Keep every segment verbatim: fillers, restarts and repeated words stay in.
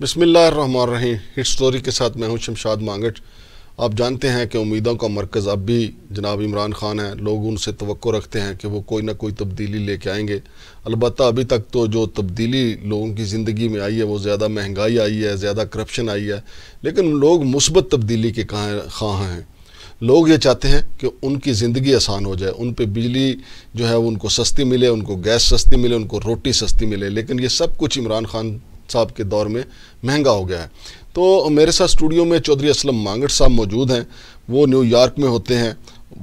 बिस्मिल्लाहिर्रहमानिर्रहीम। Hit story के साथ मैं हूं शमशाद मांगट। आप जानते हैं कि उम्मीदों का मरकज़ अब भी जनाब इमरान खान है। लोग उनसे तवक्को रखते हैं कि वो कोई ना कोई तब्दीली लेके आएंगे। अलबत्ता अभी तक तो जो तब्दीली लोगों की ज़िंदगी में आई है वो ज़्यादा महंगाई आई है, ज़्यादा करप्शन आई है, लेकिन लोग मुस्बत तब्दीली के खां हैं। लोग ये चाहते हैं कि उनकी ज़िंदगी आसान हो जाए, उन पे बिजली जो है उनको सस्ती मिले, उनको गैस सस्ती मिले, उनको रोटी सस्ती मिले, लेकिन ये सब कुछ इमरान खान साहब के दौर में महंगा हो गया है। तो मेरे साथ स्टूडियो में चौधरी असलम मांगट साहब मौजूद हैं। वो न्यूयॉर्क में होते हैं,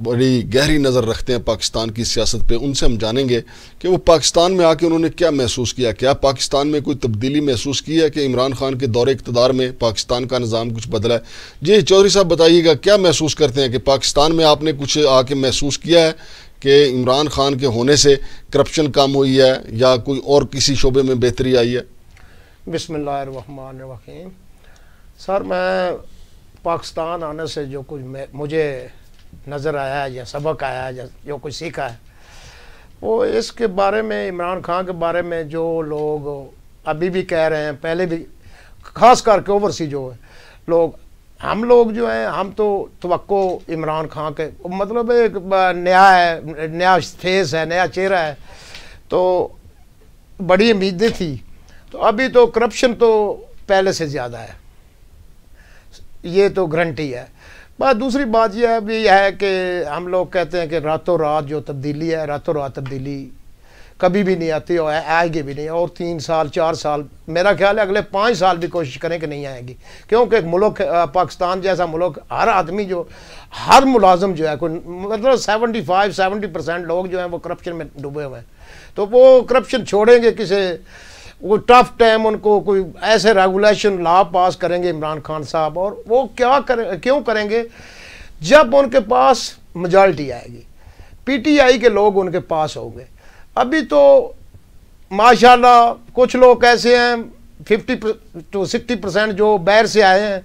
बड़ी गहरी नज़र रखते हैं पाकिस्तान की सियासत पे। उनसे हम जानेंगे कि वो पाकिस्तान में आके उन्होंने क्या महसूस किया, क्या पाकिस्तान में कोई तब्दीली महसूस की है कि इमरान खान के दौरे इक़्तिदार में पाकिस्तान का निज़ाम कुछ बदला है। जी चौधरी साहब बताइएगा, क्या महसूस करते हैं कि पाकिस्तान में आपने कुछ आके महसूस किया है कि इमरान खान के होने से करप्शन कम हुई है या कोई और किसी शोबे में बेहतरी आई है। बिस्मिल्लाहिर्रहमानिर्रहीम। सर, मैं पाकिस्तान आने से जो कुछ मुझे नज़र आया है या सबक आया है या जो कुछ सीखा है वो इसके बारे में, इमरान खान के बारे में जो लोग अभी भी कह रहे हैं, पहले भी, ख़ास करके ओवरसीज जो है लोग, हम लोग जो हैं हम तो तवक्को इमरान खान के, मतलब एक नया है, नया फेस है, नया चेहरा है, तो बड़ी उम्मीदें थी। तो अभी तो करप्शन तो पहले से ज़्यादा है, ये तो गारंटी है। बस दूसरी बात यह भी है कि हम लोग कहते हैं कि रातों रात जो तब्दीली है, रातों रात तब्दीली कभी भी नहीं आती और आएगी भी नहीं। और तीन साल चार साल मेरा ख्याल है अगले पाँच साल भी कोशिश करें कि नहीं आएगी, क्योंकि एक मुल्क पाकिस्तान जैसा मुल्क, हर आदमी जो, हर मुलाजम जो है कोई, मतलब सेवेंटी फाइव सेवेंटी परसेंट लोग जो हैं वो करप्शन में डूबे हुए हैं। तो वो करप्शन छोड़ेंगे किसे, वो टफ टाइम उनको कोई ऐसे रेगुलेशन लॉ पास करेंगे इमरान खान साहब, और वो क्या करें, क्यों करेंगे जब उनके पास मेजॉरिटी आएगी, पीटीआई के लोग उनके पास होंगे। अभी तो माशाल्लाह कुछ लोग ऐसे हैं फिफ्टी टू सिक्सटी परसेंट जो बाहर से आए हैं,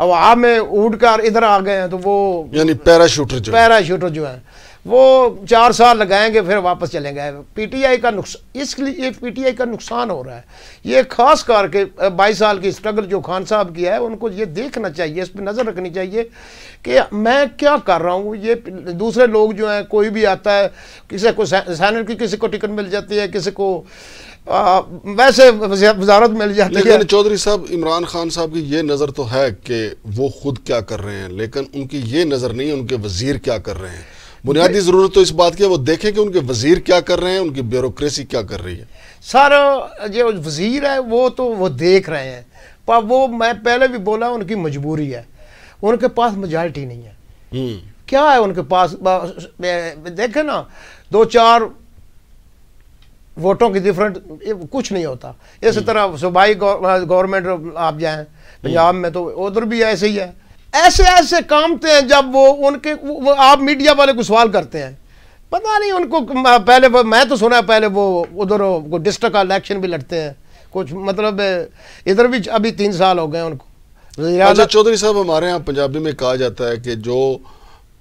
अब आप में उड़ कर इधर आ गए हैं, तो वो यानी पैराशूटर जो पैराशूटर जो हैं वो चार साल लगाएंगे फिर वापस चले गए। पीटीआई का नुकसान, इसलिए पीटीआई का नुकसान हो रहा है। ये खास करके बाईस साल की स्ट्रगल जो खान साहब की है, उनको ये देखना चाहिए, इस पर नज़र रखनी चाहिए कि मैं क्या कर रहा हूँ। ये दूसरे लोग जो हैं, कोई भी आता है, किसी को सैनेट की किसी को टिकट मिल जाती है, किसी को आ, वैसे वजारत मिल जाती है। लेकिन चौधरी साहब, इमरान खान साहब की ये नज़र तो है कि वो खुद क्या कर रहे हैं, लेकिन उनकी ये नज़र नहीं है उनके वजीर क्या कर रहे हैं। बुनियादी ज़रूरत तो इस बात की है वो देखें कि उनके वजीर क्या कर रहे हैं, उनकी ब्यूरोक्रेसी क्या कर रही है। सर, जो वजीर है वो तो वो देख रहे हैं, पर वो, मैं पहले भी बोला, उनकी मजबूरी है, उनके पास मेजॉरिटी नहीं है। क्या है उनके पास, देखें ना, दो चार वोटों की डिफरेंट कुछ नहीं होता। इसी तरह सूबाई गवर्नमेंट आप जाएँ पंजाब में तो उधर भी ऐसे ही है। ऐसे ऐसे काम थे हैं जब वो उनके वो, आप मीडिया वाले को सवाल करते हैं, पता नहीं उनको, पहले मैं तो सुना पहले वो उधर डिस्ट्रिक्ट का इलेक्शन भी लड़ते हैं कुछ, मतलब इधर भी अभी तीन साल हो गए उनको। अच्छा चौधरी साहब, हमारे यहाँ पंजाबी में कहा जाता है कि जो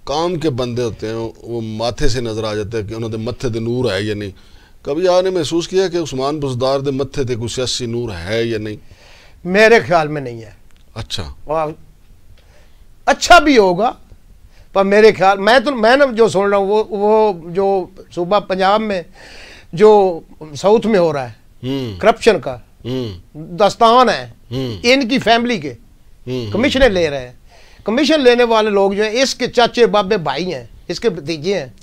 काम के बंदे होते हैं वो माथे से नज़र आ जाता है कि उन्होंने मत्थे दे नूर है या नहीं। कभी आपने महसूस किया कि उस्मान बुजदार दे मत्थे दे कोई सियासी नूर है या नहीं? मेरे ख्याल में नहीं है। अच्छा, अच्छा भी होगा, पर मेरे ख्याल, मैं तो मैं ना जो सुन रहा हूँ वो वो जो सूबा पंजाब में जो साउथ में हो रहा है करप्शन का दस्तान है, इनकी फैमिली के कमीशन ले रहे हैं, कमीशन लेने वाले लोग जो हैं इसके चाचे बाबे भाई हैं, इसके भतीजे हैं।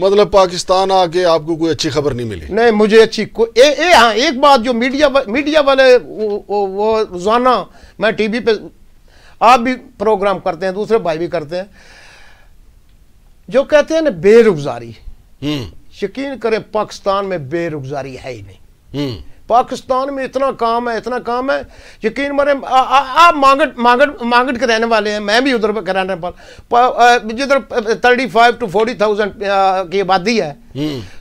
मतलब पाकिस्तान आके आपको कोई अच्छी खबर नहीं मिली? नहीं, मुझे अच्छी को, ए, ए, हाँ, एक बात जो मीडिया मीडिया वाले वो रोजाना, मैं टी वी पे आप भी प्रोग्राम करते हैं, दूसरे भाई भी करते हैं, जो कहते हैं ना बेरोजगारी, यकीन करें पाकिस्तान में बेरोजगारी है ही नहीं। पाकिस्तान में इतना काम है, इतना काम है, यकीन माने आप मांगट मांगट मांगट के रहने वाले हैं, मैं भी उधर के रहने वाला, जिधर thirty five to forty thousand की आबादी है,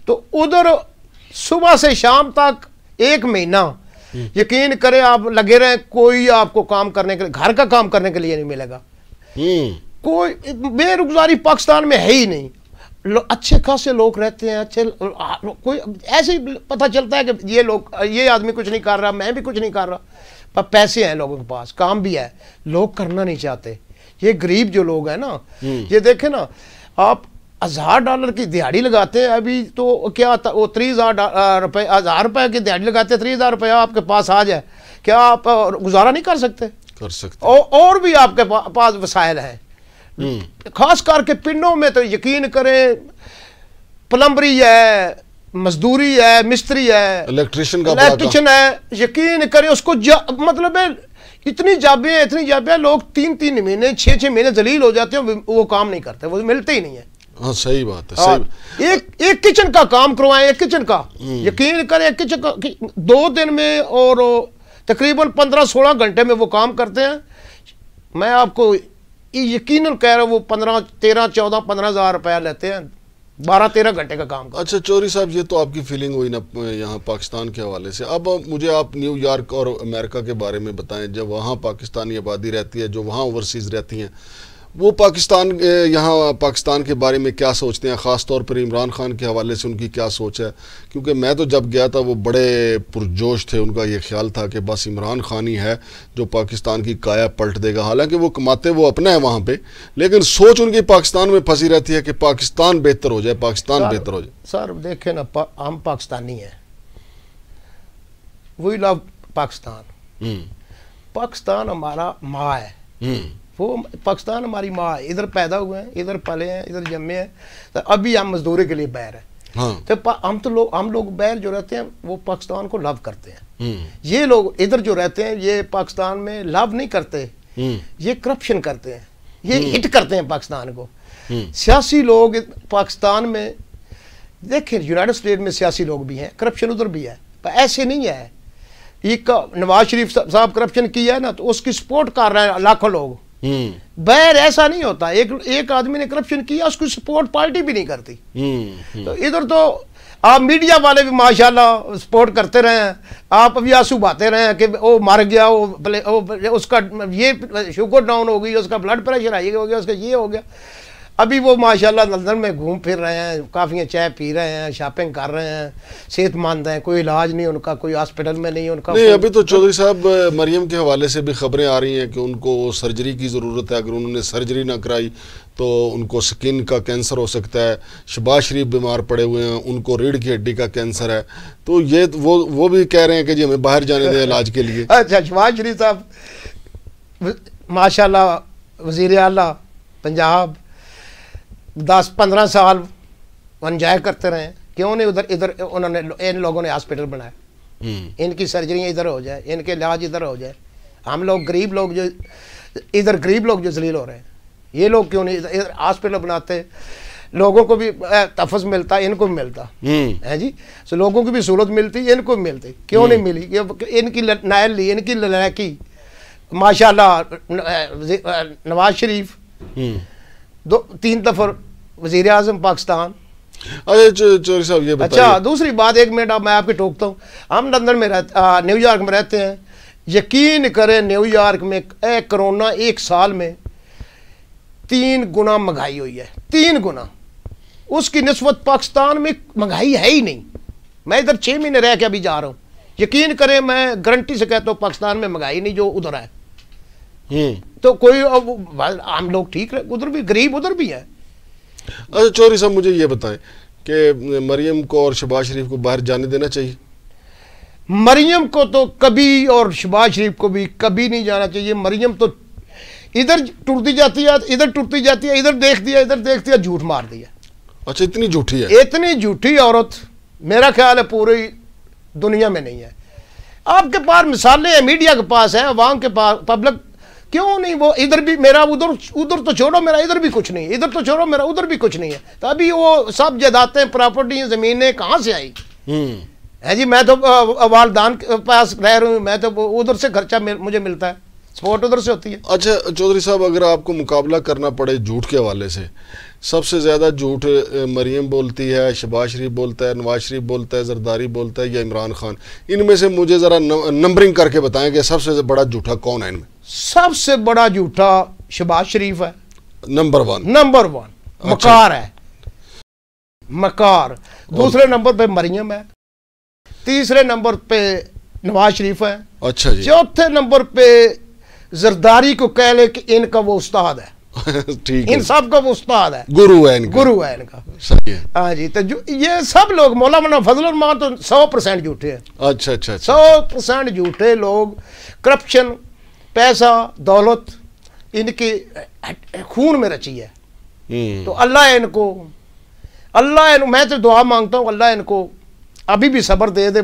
तो उधर सुबह से शाम तक एक महीना यकीन करें आप लगे रहे, कोई आपको काम करने के लिए, घर का काम करने के लिए नहीं मिलेगा। कोई बेरोजगारी पाकिस्तान में है ही नहीं। अच्छे खासे लोग रहते हैं, अच्छे कोई, ऐसे ही पता चलता है कि ये लोग, ये आदमी कुछ नहीं कर रहा, मैं भी कुछ नहीं कर रहा, पर पैसे हैं लोगों के पास, काम भी है, लोग करना नहीं चाहते। ये गरीब जो लोग हैं ना, ये देखें ना आप, हजार डॉलर की दिहाड़ी लगाते हैं अभी तो क्या था? वो तीस हजार रुपये हजार रुपये की दिहाड़ी लगाते हैं, तीस हजार रुपया आपके पास आ जाए, क्या आप गुजारा नहीं कर सकते? कर सकते। औ, और भी आपके पा, पास वसायल हैं, खास करके पिंडों में तो यकीन करें प्लम्बरी है, मजदूरी है, मिस्त्री है, इलेक्ट्रिशियन का इलेक्ट्रिशियन है, यकीन करें उसको मतलब है इतनी जाबियाँ इतनी जाबियाँ, लोग तीन तीन महीने छः छः महीने जलील हो जाते हैं, वो काम नहीं करते, वो मिलते ही नहीं है। हाँ सही बात है, सही बात। एक एक किचन का काम करवाएं, एक किचन का यकीन करें एक किचन का कि दो दिन में और तकरीबन पंद्रह सोलह घंटे में वो काम करते हैं। मैं आपको यकीनन कह रहा हूँ वो पंद्रह तेरह चौदह पंद्रह हज़ार रुपया लेते हैं बारह तेरह घंटे का काम। अच्छा चौधरी साहब, ये तो आपकी फीलिंग हुई ना यहाँ पाकिस्तान के हवाले से। अब मुझे आप न्यूयॉर्क और अमेरिका के बारे में बताएं, जब वहाँ पाकिस्तानी आबादी रहती है, जो वहाँ ओवरसीज़ रहती हैं, वो पाकिस्तान यहाँ पाकिस्तान के बारे में क्या सोचते हैं? ख़ास तौर पर इमरान खान के हवाले से उनकी क्या सोच है? क्योंकि मैं तो जब गया था वो बड़े पुरजोश थे, उनका ये ख्याल था कि बस इमरान खान ही है जो पाकिस्तान की काया पलट देगा। हालांकि वो कमाते वो अपना है वहाँ पे, लेकिन सोच उनकी पाकिस्तान में फंसी रहती है कि पाकिस्तान बेहतर हो जाए, पाकिस्तान बेहतर हो जाए। सर देखें ना, पा, हम पाकिस्तानी हैं, वी लव पाकिस्तान, पाकिस्तान हमारा माँ है, वो पाकिस्तान हमारी माँ, इधर पैदा हुए हैं, इधर पले हैं, इधर जमे हैं, तो अभी हम मजदूरी के लिए बैर हैं। हाँ। तो हम तो लोग हम लोग बैर जो रहते हैं वो पाकिस्तान को लव करते हैं, ये लोग इधर जो रहते हैं ये पाकिस्तान में लव नहीं करते, ये करप्शन करते हैं, ये हिट करते हैं पाकिस्तान को। सियासी लोग पाकिस्तान में देखें, यूनाइटेड स्टेट में सियासी लोग भी हैं, करप्शन उधर भी है, पर ऐसे नहीं है। एक नवाज शरीफ साहब करप्शन किया है ना, तो उसकी सपोर्ट कर रहे हैं लाखों लोग। बैर ऐसा नहीं होता, एक एक आदमी ने करप्शन किया उसको सपोर्ट पार्टी भी नहीं करती। तो इधर तो आप मीडिया वाले भी माशाल्लाह सपोर्ट करते रहे हैं, आप अभी आंसू बहाते रहे हैं कि वो मर गया, वो, वो उसका ये शुगर डाउन हो गई, उसका ब्लड प्रेशर हाई हो गया, उसका ये हो गया। अभी वो माशाल्लाह लंदन में घूम फिर रहे हैं, काफ़ी चाय पी रहे हैं, शॉपिंग कर रहे हैं, सेहतमंद हैं, कोई इलाज नहीं उनका, कोई हॉस्पिटल में नहीं उनका नहीं। अभी तो चौधरी साहब मरियम के हवाले से भी खबरें आ रही हैं कि उनको सर्जरी की ज़रूरत है, अगर उन्होंने सर्जरी ना कराई तो उनको स्किन का कैंसर हो सकता है। शहबाज शरीफ बीमार पड़े हुए हैं, उनको रीढ़ की हड्डी का कैंसर है, तो ये वो वो भी कह रहे हैं कि जी हमें बाहर जाने दें इलाज के लिए। अच्छा, शहबाज शरीफ साहब माशाल्लाह वज़ीर आला पंजाब दस पंद्रह साल एंजॉय करते रहे, क्यों नहीं उधर इधर उन्होंने इन लोगों ने हॉस्पिटल बनाया, इनकी सर्जरियाँ इधर हो जाए, इनके इलाज इधर हो जाए। हम लोग गरीब लोग जो इधर गरीब लोग जो जलील हो रहे हैं, ये लोग क्यों नहीं इधर हॉस्पिटल बनाते? लोगों को भी तफस मिलता, इनको भी मिलता है जी, सो लोगों की भी सहूलत मिलती, इनको भी मिलती, क्यों नहीं मिली? इनकी नायल ली, इनकी लड़की माशाल्लाह नवाज शरीफ दो तीन दफर वजीर आजम पाकिस्तान। अरे चौधरी साहब ये बताइए। अच्छा दूसरी बात, एक मिनट आप मैं आपके टोकता हूँ, हम लंदन में रहते न्यूयॉर्क में रहते हैं, यकीन करें न्यूयॉर्क में ए, कोरोना एक साल में तीन गुना महंगाई हुई है, तीन गुना उसकी निस्बत पाकिस्तान में महंगाई है ही नहीं। मैं इधर छः महीने रह के अभी जा रहा हूँ, यकीन करें मैं गारंटी से कहता हूँ पाकिस्तान में महंगाई नहीं जो उधर है। तो कोई आम लोग ठीक रहे, उधर भी गरीब उधर भी है। अच्छा चौधरी साहब मुझे ये बताएं कि मरियम को और शहबाज शरीफ को बाहर जाने देना चाहिए? मरियम को तो कभी और शहबाज शरीफ को भी कभी नहीं जाना चाहिए। मरियम तो इधर टूटती जाती है, इधर टूटती जाती है, इधर देख दिया, इधर देख दिया, झूठ मार दिया। अच्छा इतनी झूठी है? इतनी झूठी औरत मेरा ख्याल है पूरी दुनिया में नहीं है। आपके पास मिसालें हैं, मीडिया के पास है, अवाम के पास, पब्लिक, क्यों नहीं? वो इधर भी मेरा उधर उधर तो छोड़ो मेरा इधर भी कुछ नहीं है, इधर तो छोड़ो मेरा उधर भी कुछ नहीं है। तो अभी वो सब जायदादें, प्रॉपर्टी, ज़मीनें कहाँ से आई है जी? मैं तो वालदान के पास रह रही हूँ, मैं तो उधर से खर्चा मुझे मिलता है, सपोर्ट उधर से होती है। अच्छा चौधरी साहब, अगर आपको मुकाबला करना पड़े झूठ के हवाले से, सबसे ज़्यादा झूठ मरियम बोलती है, शहबाज शरीफ बोलता है, नवाज शरीफ बोलता है, जरदारी बोलता है, या इमरान खान, इनमें से मुझे ज़रा नंबरिंग करके बताएं कि सबसे बड़ा झूठा कौन है इनमें? सबसे बड़ा झूठा शहबाज शरीफ है, नंबर वन। नंबर वन मकार है, मकार। दूसरे नंबर पे मरियम है, तीसरे नंबर पे नवाज शरीफ है, अच्छा जी। चौथे नंबर पे जरदारी को कह ले कि इनका वो उस्ताद है ठीक है, इन सब का वो उस्ताद है, गुरु है इनका, गुरु है इनका, सही है। हाँ जी, तो ये सब लोग मौलाना फजलुर रहमान तो सौ परसेंट झूठे हैं। अच्छा अच्छा, सौ परसेंट झूठे लोग, करप्शन, पैसा, दौलत इनकी खून में रची है। तो अल्लाह इनको, अल्लाह इनको, मैं तो दुआ मांगता हूँ अल्लाह इनको अभी भी सब्र दे दे,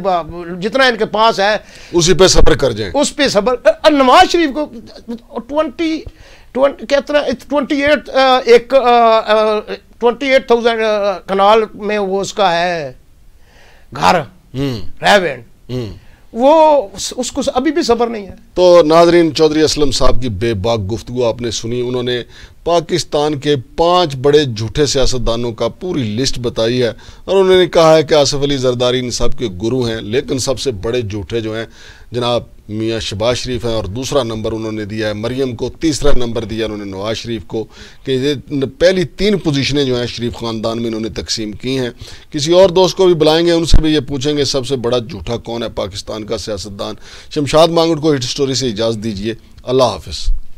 जितना इनके पास है उसी पे सब्र कर जाए, उस पे सब्र। नवाज शरीफ को ट्वेंटी ट्वेंटी कितना ट्वेंटी एट एक ट्वेंटी एट थाउजेंड कनाल में वो उसका है घर रेवेंट, वो उसको अभी भी सब्र नहीं है। तो नाजरीन, चौधरी असलम साहब की बेबाक गुफ्तगू आपने सुनी। उन्होंने पाकिस्तान के पांच बड़े झूठे सियासतदानों का पूरी लिस्ट बताई है और उन्होंने कहा है कि आसिफ अली जरदारी इन सब के गुरु हैं, लेकिन सबसे बड़े झूठे जो हैं जनाब मियाँ शहबाज शरीफ हैं और दूसरा नंबर उन्होंने दिया है मरीम को, तीसरा नंबर दिया उन्होंने नवाज शरीफ को कि पहली तीन पोजीशनें जो हैं शरीफ ख़ानदान में इन्होंने तकसीम की हैं। किसी और दोस्त को भी बुलाएंगे, उनसे भी ये पूछेंगे सबसे बड़ा झूठा कौन है पाकिस्तान का सियासतदान। शमशाद मांगट को हिट स्टोरी से इजाज़त दीजिए, अल्लाह हाफिज़।